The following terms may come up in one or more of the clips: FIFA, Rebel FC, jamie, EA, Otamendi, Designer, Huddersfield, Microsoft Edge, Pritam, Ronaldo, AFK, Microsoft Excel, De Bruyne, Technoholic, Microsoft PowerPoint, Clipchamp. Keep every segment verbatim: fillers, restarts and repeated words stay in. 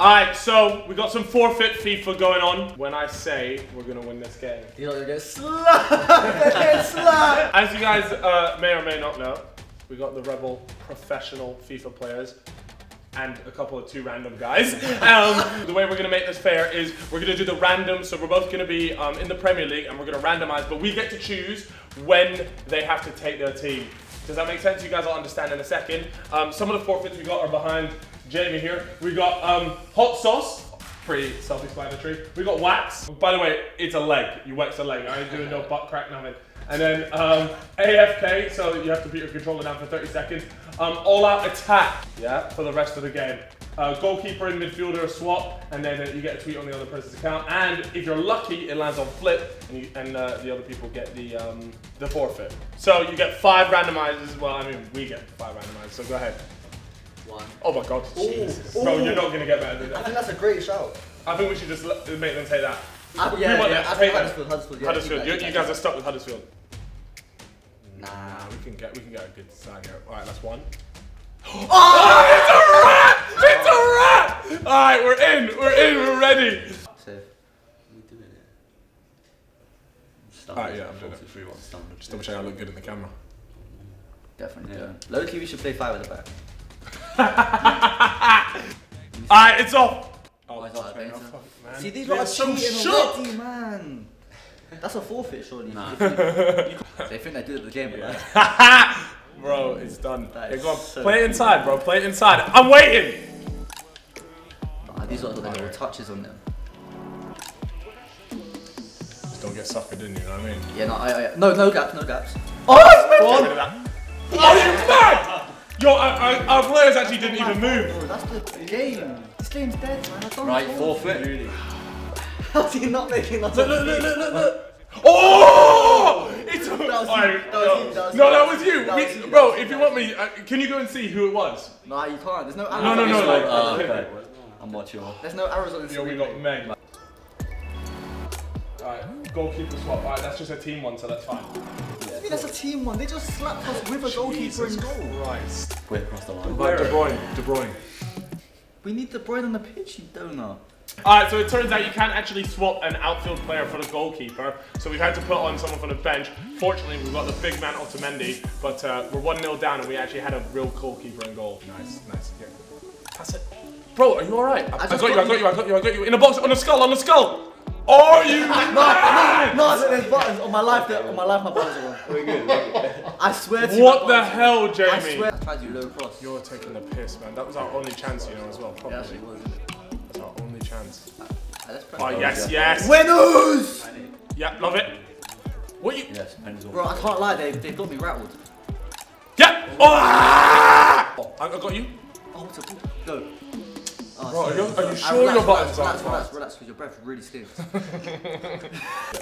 Alright, so we got some forfeit FIFA going on. When I say we're gonna win this game, you're gonna get slapped. As you guys uh, may or may not know, we got the Rebel professional FIFA players and a couple of two random guys. Um, the way we're gonna make this fair is we're gonna do the random, so we're both gonna be um, in the Premier League and we're gonna randomize, but we get to choose when they have to take their team. Does that make sense? You guys will understand in a second. Um, some of the forfeits we got are behind Jamie here. We got um, hot sauce, pretty self-explanatory. We got wax. By the way, it's a leg. You wax a leg. I ain't doing no butt crack, nothing. And then um, A F K, so you have to put your controller down for thirty seconds. Um, all out attack, yeah, for the rest of the game. Uh, goalkeeper and midfielder swap, and then uh, you get a tweet on the other person's account. And if you're lucky, it lands on flip, and, you, and uh, the other people get the um, the forfeit. So you get five randomizers. Well, I mean, we get five randomizers. So go ahead. One. Oh my God. Jesus. Bro, you're not gonna get better than that. I think that's a great shout. I think we should just make them take that. Uh, yeah, we want yeah, yeah. Take that. Huddersfield, Huddersfield. Yeah, Huddersfield. You, you guys are stuck with Huddersfield. Nah, we can get we can get a good side here. All right, that's one. Oh, oh, it's a wrap! It's a wrap! All right, we're in. We're in. We're ready. Safe. We doing it. All right, yeah, I'm doing it. Three one. Just double check I look good in the camera. Definitely. Yeah. Low key, we should play five at the back. Alright, it's off! Oh, it's off. See, these are cheating already, man. That's a forfeit, surely. Nah. They think they do it at the game, but like... Bro, it's done. Hey, go on. So play it inside, bro. Play it inside. I'm waiting! Nah, these are the little touches on them. Just don't get suckered in, you know what I mean? Yeah, no, I, I, no, no gaps, no gaps. Oh, it's mad! Oh, you mad! Yo, our, our, our players actually didn't even move. Bro, that's the game. This game's dead, man. I don't right, forfeit. Really. How's he not making that? Look, look, look, look, look, look. Oh! It's a... That was I, you. That no. Was you. That was no, that was you. That was you. Bro, if you want me, uh, can you go and see who it was? Nah, you can't. There's no arrows. No, no, no. no, no. Like, uh, okay. I'm not sure. There's no arrows on this. Yo, we got men. Alright, goalkeeper swap. Alright, that's just a team one, so that's fine. I mean, that's a team one. They just slapped us with a goalkeeper and goal. Christ. We're across the line. Like De Bruyne. De Bruyne. We need De Bruyne on the pitch, you donor. Alright, so it turns out you can't actually swap an outfield player for the goalkeeper. So we've had to put on someone from the bench. Fortunately, we've got the big man Otamendi. But uh, we're one nil down and we actually had a real goalkeeper in goal. Nice, nice. Here. That's it. Bro, are you alright? I, I, I got, got you, I got you, I got you, I got you. In the box, on the skull, on the skull! Oh, you mad! No, no, no, there's buttons on my life, on my life, my buttons are on. We're good, we're good. I swear to you. What the hell, Jamie? I swear. I tried you low cross. You're taking the piss, man. That was our only chance, you know, as well. Probably. Yeah, actually, wasn't it? That's our only chance. Uh, oh, yes, yes. Winners! Yeah, love it. What you? Yes, bro, I can't lie, they, they got me rattled. Yeah! Oh, ah! Oh, I got you. Oh, what's up? Go. Oh, bro, so are you, are you sure relax, your buttons relax, are relax, relax, relax, because your breath really stinks. Yep,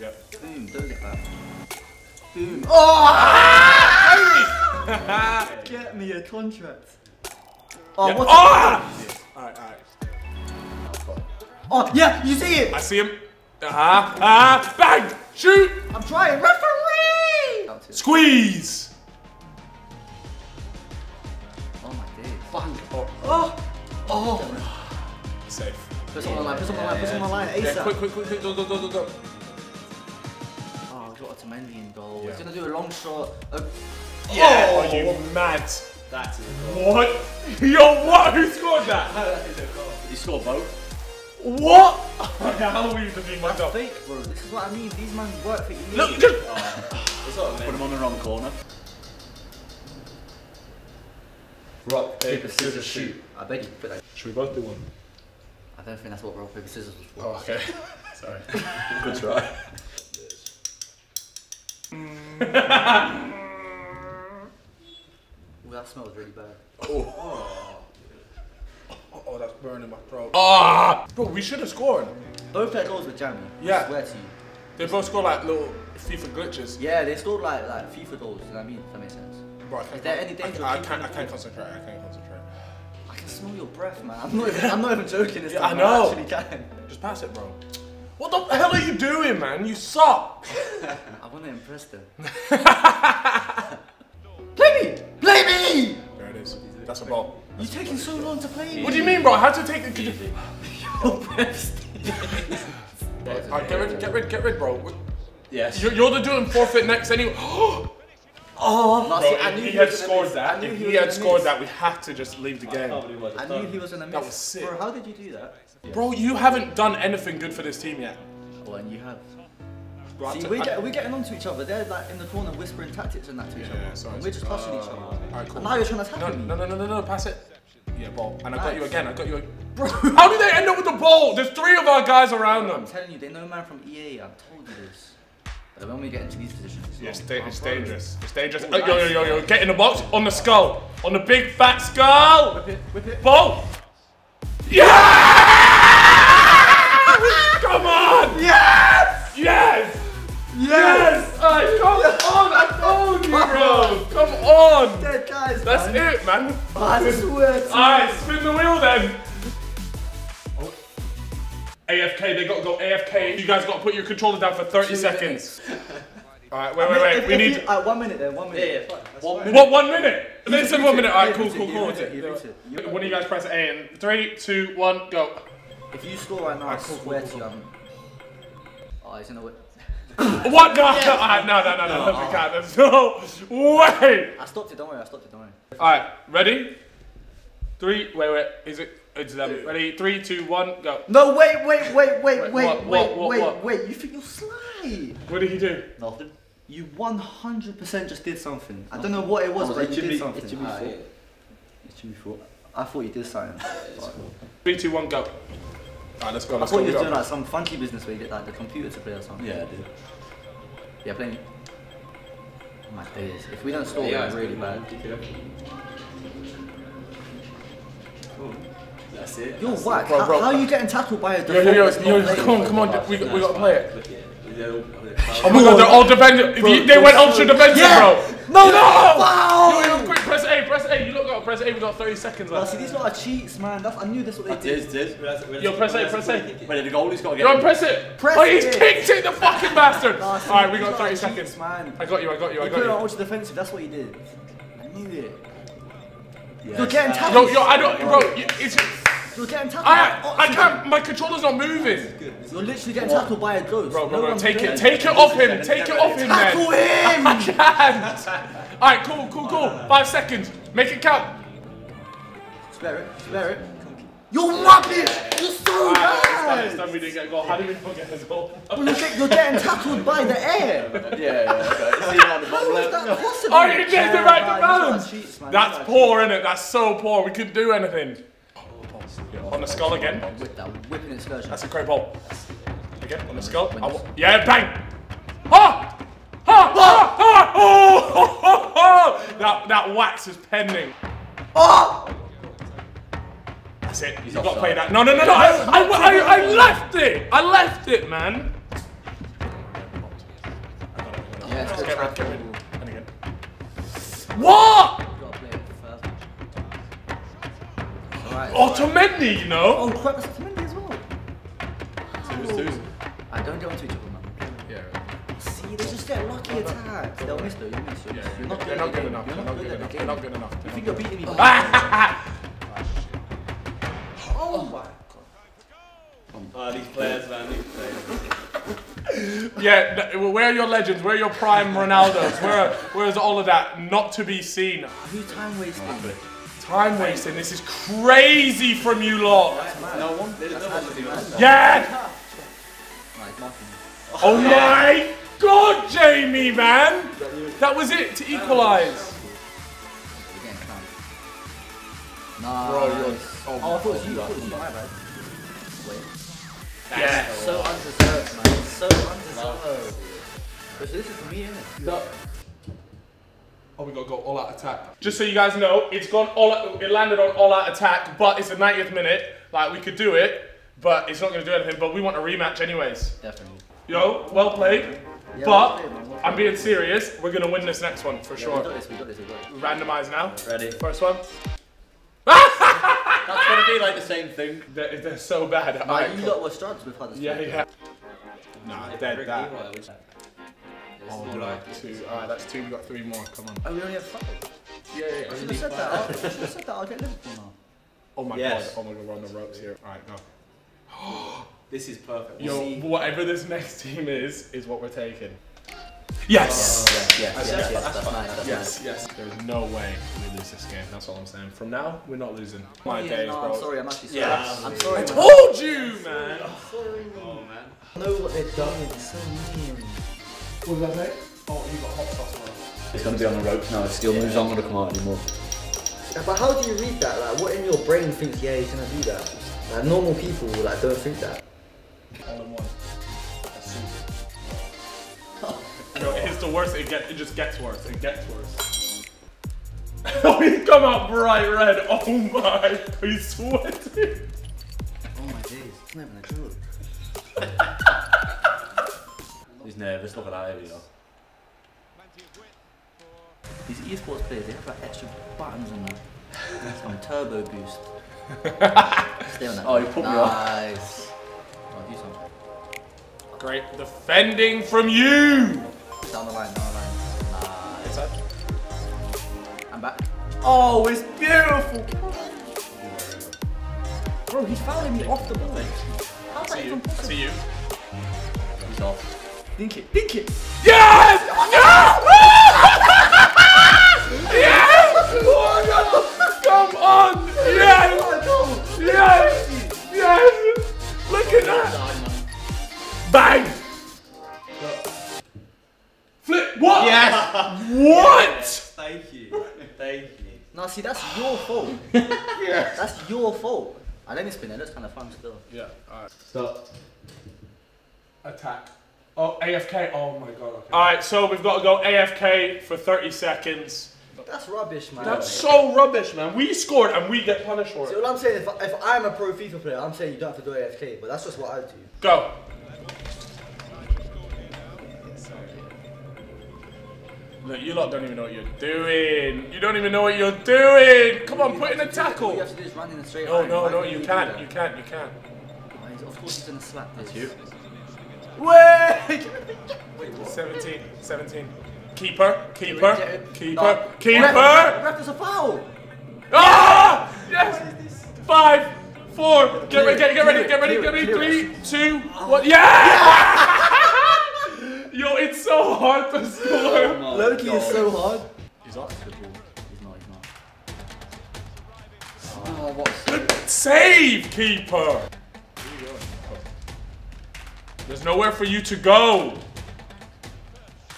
yep. Boom, don't get that. Boom. Oh! Ah! Get me a contract. Oh, yeah. What the ah! Alright, alright. Oh, yeah, you see it! I see him. Ah, ah, bang! Shoot! I'm trying, referee! Squeeze! Oh my days. Bang. Oh. Oh. Oh! Safe. Put yeah, on the line, put on the line, put on the line, ASAP. Yeah, quick, quick, quick, quick, go, go, go, go, go. Oh, I've got Otamendi in goal. Yeah. He's gonna do a long shot. A... Yeah! Oh, oh, you mad. That is a goal. What? Yo, what? Who scored that? No, that is a goal. You scored both. What? How are you to be my dog? Fake, bro. This is what I mean. These men work for you. Look, just... oh, it's not put him on the wrong corner. Rock, paper, scissors, shoot. I beg you, put that. Should we both do one? I don't think that's what rock, paper, scissors was for. Oh, okay. Sorry. Good try. Well, that smells really bad. Oh. Oh. Oh, oh, that's burning my throat. Ah! Bro, we should have scored. Both their goals were jammy. Yeah. I swear to you. They both scored like little FIFA glitches. Yeah, they scored like, like FIFA goals. You know what I mean? If that makes sense. Bro, is there any danger? I, I can't. I can't concentrate. I can't concentrate. I can smell your breath, man. I'm not even. I'm not even joking. This yeah, time, I know. I actually can. Just pass it, bro. What the hell are you doing, man? You suck. I want to impress them. Play me. Play me. There it is. That's a ball. That's You're taking so long to play. What do you mean, bro? How to take it? Alright, get rid, get rid, get rid, bro. Yes. You're, you're the doing forfeit next anyway. Oh, bro, see, I knew he, he had scored miss. that. If he, he had scored miss. that, we had to just leave the game. I, was I knew he was going to miss. That was sick. Bro, how did you do that? Yeah. Bro, you haven't done anything good for this team yet. Well, and you have. Bro, see, we're, I, get, we're getting on to each other. They're like in the corner whispering tactics and that to yeah, each other. Yeah, sorry, and we're just passing uh, each other. All right, cool. And now you're trying to attack no, me. No, no, no, no, no, pass it. Yeah, ball. And nice. I got you again. I got you again. Bro, how did they end up with the ball? There's three of our guys around them. I'm telling you, they know man from E A. I told you this. When we get into these positions, it's, yeah, it's, da it's dangerous. It's dangerous. Oh, yo, yo, yo, yo! Get in the box on the skull, on the big fat skull. Whip it, whip it. Ball. Yes! Come on! Yes! Yes! Yes! Yes! Uh, come on! I told you, bro. Come on. Dead guys. That's man. it, man. Oh, I swear. To All right, spin the wheel then. A F K, they got to go A F K. You guys got to put your controller down for thirty seconds. Alright, wait, wait, wait. We need. Uh, one minute then, one minute. Yeah, yeah, one minute. What, one minute? They said one minute. Alright, cool, cool, cool. When do you guys press A in? Three, two, one, go. If you score right now, I swear to you. Oh, he's in the way. What? No, no, no, no, no. We can't. There's no way. I stopped it, don't worry. I stopped it, don't worry. Alright, ready? Three, wait, wait. Is it. It's them. Ready? Three, two, one, go. No, wait, wait, wait, wait, wait, what, wait, what, what, wait, what? wait. You think you're sly? What did he do? Nothing. You one hundred percent just did something. I don't know what it was, oh, but it you did be, something. It should be uh, four. It should be four. I thought you did something. Three, two, one, go. Alright, let's go. Let's I thought you were doing like some funky business where you get like the computer to play or something. Yeah, I did. Yeah, playing. Oh, my days. If we don't score, yeah, it's really bad. bad. Cool. That's it. You're whack. Bro, bro. How are you getting tackled by a defender? Yo, yo, yo, yo, come on, come on. We, we got to play it. Oh my god, they're all defending. They, they went ultra defensive, yeah. bro. No, no! Wow. Yo, yo, quick, press A, press A. You look up, press A. We got thirty seconds left. Oh, see, these lot are cheats, man. That's, I knew that's what they did. Did, did. Yo, press A, press A. Wait, the goalie's got to get it. Yo, press it. Press oh, he's it. kicked it, the fucking bastard. Nah, see, all right, we got thirty seconds. Man. I got you, I got you, I got you. You put it ultra defensive, that's what he did. I knew it. Yes. You're getting tackled. Yo, yo, I don't, bro. It's. You're getting tackled. I, I can't. My controller's not moving. You're literally getting tackled by a ghost. Bro, bro, bro. Take it, take it off him. Take it off him, man. Tackle him. I can't. All right, cool, cool, cool. Five seconds. Make it count. Spare it. Spare it. You're rubbish. You're so bad. Next time we didn't get a goal. How did we not get a goal? You're getting tackled by the air. Yeah, yeah. How is that possible? Are you getting the right balance? That's poor, isn't it? That's so poor. We couldn't do anything. On the skull again. With that whipping excursion. That's a great ball. Again, on the skull. Yeah, bang! Ha! Ha! Ha! Ha! Oh! Ho, ho, ho. That, that wax is pending. Oh! That's it. You've got to play that. No, no, no, no! I, I, I, I left it! I left it, man! Yes, get rid, get rid. And again. What? Right, Otamendi, right. you know? Oh crap, that's Otamendi as well. Oh. I don't get onto each other now. Yeah. Right. See, they just get lucky attacks. They'll miss though, you miss. You'll yeah, miss. You're not they're not good enough. You're not good enough. They're not good enough. You think you're beating me? Ah! Oh my god. Oh, these players, man, these players. Yeah, where are your legends? Where are your prime Ronaldos? Where, where is all of that? Not to be seen. Who time wasting? Time wasting, this is crazy from you lot. No one, they didn't know what to do. Yeah! Oh my god, Jamie, man! That was it to equalise. Bro, you're. Oh, I thought it was you. I thought it was my bad. Wait. Yeah. So undeserved, man. So undeserved. Because this is me, innit? Oh, we got to go all-out attack. Just so you guys know, it's gone all out, it landed on all-out attack, but it's the ninetieth minute. Like, we could do it, but it's not going to do anything. But we want a rematch anyways. Definitely. Yo, well played. Yeah, but well played, well played. I'm being serious. We're going to win this next one for yeah, sure. We got this, we got this, we got this. Randomise now. Ready. First one. That's going to be like the same thing. They're, they're so bad. Nah, right, you lot were struggles with Huddersfield. Yeah, yeah. Nah, dead that. Oh, no, like two. Alright, that's two. We've got three more. Come on. Oh, we only have five? Yeah, yeah, yeah. I should have said that. I should have said that. I'll get Liverpool now. Oh my yes. god. Oh my god, we're on the ropes here. Alright, go. This is perfect. Yo, see, whatever this next team is, is what we're taking. Yes! Oh, yeah, yes, yes, yes, yes, that's that's fine. Fine. That's yes, fine. yes. There's no way we lose this game. That's all I'm saying. From now, we're not losing. My yeah, days, no, bro. I'm sorry, I'm actually sorry. Yeah. I'm sorry. I told you, man. I'm sorry. Oh, man. I know what they're doing. It's so mean. What did I say? Oh, you got hot sauce on. It's going to be on the ropes now. If Steele moves on, I'm going to come out anymore. But how do you read that? Like, what in your brain thinks, yeah, he's going to do that? Like, normal people, like, don't think that. All in one. No, it's the worst. It gets. It just gets worse. It gets worse. Oh, he's come out bright red. Oh my! He's sweating. Oh my days! It's not even a joke. He's nervous. Look at that. Here we go. These esports players, they have like extra buttons on that. That's on turbo boost. Stay on that. Oh, you put me off. Nice. I'll do something. Great defending from you. Down the line, down the line. Nice. It's up. I'm back. Oh, it's beautiful! Bro, he's fouling me off the ball. How's that even possible? I see you. He's off. Dink it, dink it! Yes! Yes! Yes! Oh, no! Come on! Yes! Yes! Yes! Look at that! Bang! What? Yes. What? Thank you. Thank you. Now see, that's your fault. Yeah. That's your fault. I let me spin it. That's kind of fun still. Yeah. All right. Stop. Attack. Oh, A F K. Oh my god. Okay. All right. So we've got to go A F K for thirty seconds. That's rubbish, man. That's so rubbish, man. We scored and we get punished for it. See, what I'm saying, if, if I'm a pro FIFA player, I'm saying you don't have to do A F K, but that's just what I do. Go. Look, you lot don't even know what you're doing. You don't even know what you're doing. Come on, you put in a tackle. You have to do is run in a straight line. No, no, no, you can't, you can't, you can't. Of course he's going to slap this. That's you. Wait! Wait, seventeen, seventeen. Keeper, keeper, keeper, keeper. Ref, there's a foul. Ah! Yes! Five, four, get ready, get ready, get ready, get ready. Three, two, one. Yeah! Yo, it's so hard to score. Oh Loki God. Is so hard. He's off the ball. He's not, he's not. Oh, oh what a good save, keeper! There's nowhere for you to go. Oh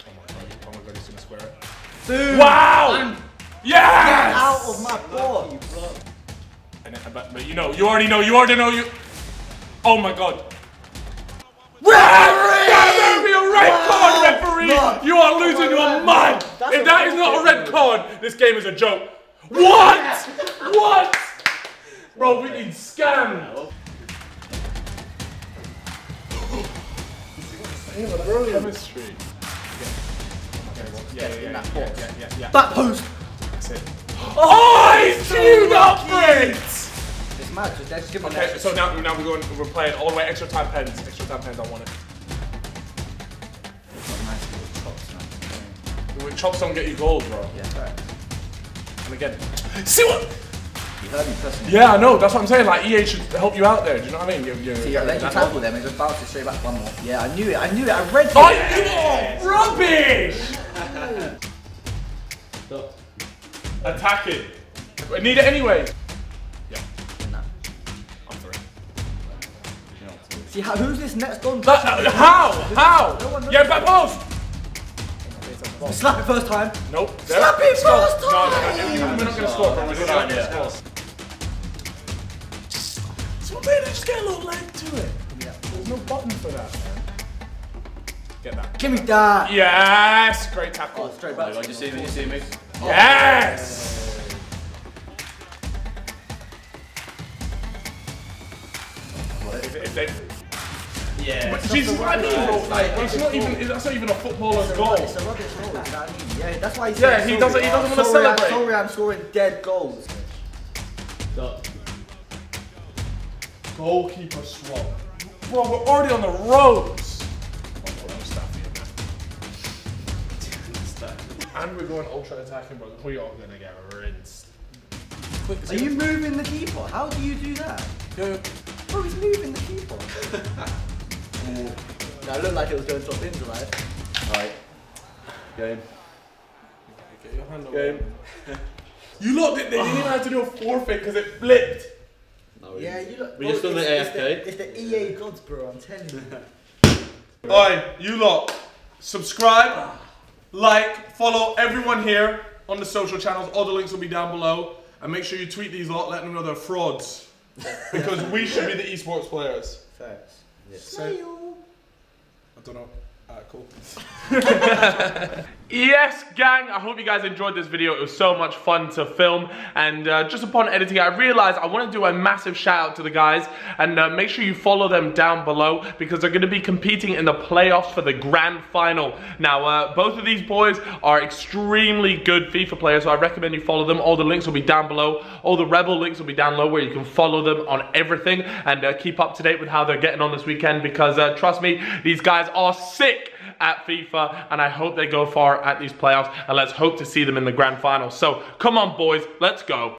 my god, oh my god, he's gonna square it. Dude, wow! Yes! Get out of my ball! And then, but, but you know, you already know, you already know you. Oh my god. No, you are losing your mind! If that is not a red card, this game is a joke. What? What? Bro, we need scam. Chemistry. Yeah, yeah, yeah, yeah. That post! That's it. Oh, he's queued up for it! It's mad, just give him an extra. So now, now we're going, we're playing all the way extra time pens. Extra time pens, I want it. Chops don't get you goals, bro. Yeah, correct. And again, see what? You heard me personally. Yeah, I know. That's what I'm saying. Like E A should help you out there. Do you know what I mean? You, you, see, I let you tackle them and just bounce it straight back one more. Yeah, I knew it. I knew it. I read it. Oh, yes. Rubbish! Stop. Attack it. I need it anyway. Yeah. Nah. I'm sorry. See how? Who's this next on? That, uh, how? How? No one yeah, back post. Slap it first time. Nope. Slap it first time. No, no, no, no. We're not going to score, bro. We're not going to score. So we just get a little leg to it. Yeah. There's no button for that, man. Get that. Give me that. Yes. Great tackle. Oh, straight back. Oh, you see me? You see me? Oh. Yes. What? If, if they. Yeah. Jesus, what I mean, bro. Like, it's not even. That's not even a footballer's goal. It's a rubbish goal. Yeah, that's why he's. Yeah, he doesn't. He doesn't want to celebrate. Sorry, I'm scoring dead goals. Stop. Goalkeeper swap. Bro, we're already on the roads. And we're going ultra attacking, but we are gonna get rinsed. Are you moving the keeper? How do you do that? Bro, he's moving the keeper. Ooh. Now it looked like it was going top in tonight. Alright. Game. Get your hand away. Game. You locked it there, you didn't even have to do a forfeit because it flipped. No, yeah, you locked we just done the A F K. It's the E A gods, bro, I'm telling you. Oi, you lot. Subscribe, like, follow everyone here on the social channels. All the links will be down below. And make sure you tweet these lot, let them know they're frauds. Because we should be the esports players. Facts. Yes. So, I don't know. Alright, cool. Yes, gang, I hope you guys enjoyed this video. It was so much fun to film, and uh, just upon editing I realized I want to do a massive shout out to the guys, and uh, make sure you follow them down below because they're going to be competing in the playoffs for the grand final. Now uh, both of these boys are extremely good FIFA players, so I recommend you follow them. All the links will be down below. All the Rebel links will be down below where you can follow them on everything, and uh, keep up to date with how they're getting on this weekend because uh, trust me, these guys are sick at FIFA, and I hope they go far at these playoffs, and let's hope to see them in the grand final. So come on boys, let's go.